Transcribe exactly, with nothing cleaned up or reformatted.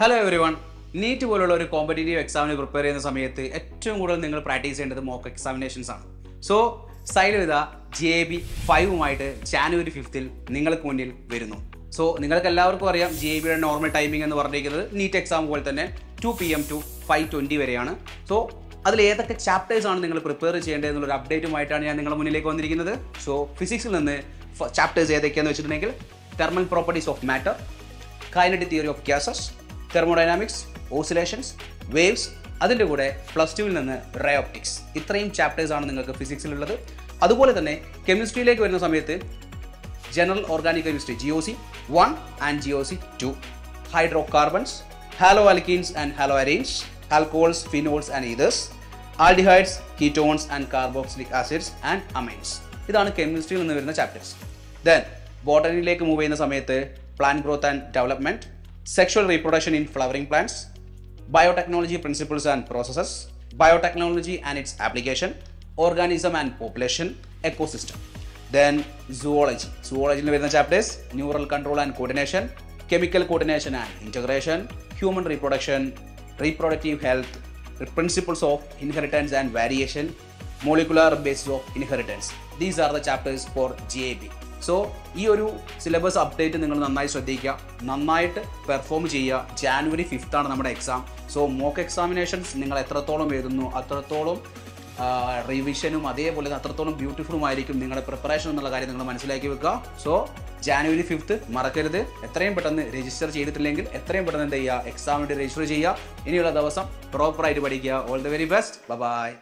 Hello everyone. NEET പോലുള്ള ഒരു competitive എക്സാമിന് പ്രിപ്പയർ ചെയ്യുന്ന സമയത്ത് ഏറ്റവും കൂടുതൽ നിങ്ങൾ പ്രാക്ടീസ് ചെയ്യേണ്ടത് മോക്ക് എക്സാമിനേഷൻസ് ആണ്. സോ സൈലവിദ J A B five ഉമായിട്ട് January fifth ൽ നിങ്ങൾക്ക് മുന്നിൽ വരുന്നു. സോ നിങ്ങൾക്ക് എല്ലാവർക്കും അറിയാം J A B യുടെ നോർമൽ ടൈമിംഗ് എന്ന് പറഞ്ഞിരിക്കുന്നത് നീറ്റ് എക്സാം പോലെ തന്നെ two P M to five twenty വരെയാണ്. സോ അതിൽ ഏതൊക്കെ ചാപ്റ്റേഴ്സ് ആണ് നിങ്ങൾ പ്രിപ്പയർ ചെയ്യേണ്ടത് എന്നുള്ള ഒരു അപ്ഡേറ്റുമായിട്ടാണ് ഞാൻ നിങ്ങളുടെ മുന്നിലേക്ക് വന്നിരിക്കുന്നത്. സോ ഫിസിക്സിൽ നിന്ന് ചാപ്റ്റേഴ്സ് ഏതൊക്കെയാണെന്ന് വെച്ചിട്ടുണ്ടെങ്കിൽ thermal properties of matter, kinetic theory of gases, thermodynamics, oscillations, waves, അതിന്റെ കൂടെ പ്ലസ് ടുവിൽ നിന്ന് റേ ഒപ്റ്റിക്സ്. ഇത്രയും ചാപ്റ്റേഴ്സ് ആണ് നിങ്ങൾക്ക് ഫിസിക്സിലുള്ളത്. അതുപോലെ തന്നെ കെമിസ്ട്രിയിലേക്ക് വരുന്ന സമയത്ത് general organic chemistry G O C one and G O C two, hydrocarbons, haloalkanes and haloarenes, alcohols, phenols and ethers, aldehydes, ketones and carboxylic acids and amines. ഇതാണ് കെമിസ്ട്രിയിൽ നിന്ന് വരുന്ന ചാപ്റ്റേഴ്സ്. ദെൻ ബോട്ടണിയിലേക്ക് മൂവ് ചെയ്യുന്ന സമയത്ത് plant growth and development, sexual reproduction in flowering plants, biotechnology principles and processes, biotechnology and its application, organism and population, ecosystem. Then zoology. Zoology in the chapters, neural control and coordination, chemical coordination and integration, human reproduction, reproductive health, principles of inheritance and variation, molecular basis of inheritance. These are the chapters for J A B. So ഈ ഒരു syllabus update നിങ്ങൾ നന്നായി ശ്രദ്ധിക്കുക, നന്നായിട്ട് perform ചെയ്യുക. January fifth ആണ് നമ്മുടെ exam. So mock examinations നിങ്ങൾ എത്രത്തോളം എഴുതുന്നു അത്രത്തോളം റിവിഷനും അതേപോലെ അത്രത്തോളം ബ്യൂട്ടിഫുളുമായിരിക്കും നിങ്ങളുടെ പ്രിപ്പറേഷൻ എന്നുള്ള കാര്യം നിങ്ങൾ മനസ്സിലാക്കി വെക്കുക. സോ ജാനുവരി ഫിഫ്ത്ത് മറക്കരുത്. എത്രയും പെട്ടെന്ന് രജിസ്റ്റർ ചെയ്തിട്ടില്ലെങ്കിൽ എത്രയും പെട്ടെന്ന് എന്ത് ചെയ്യുക, എക്സാമിന് രജിസ്റ്റർ ചെയ്യുക. ഇനിയുള്ള ദിവസം പ്രോപ്പറായിട്ട് പഠിക്കുക. All the very best. Bye by.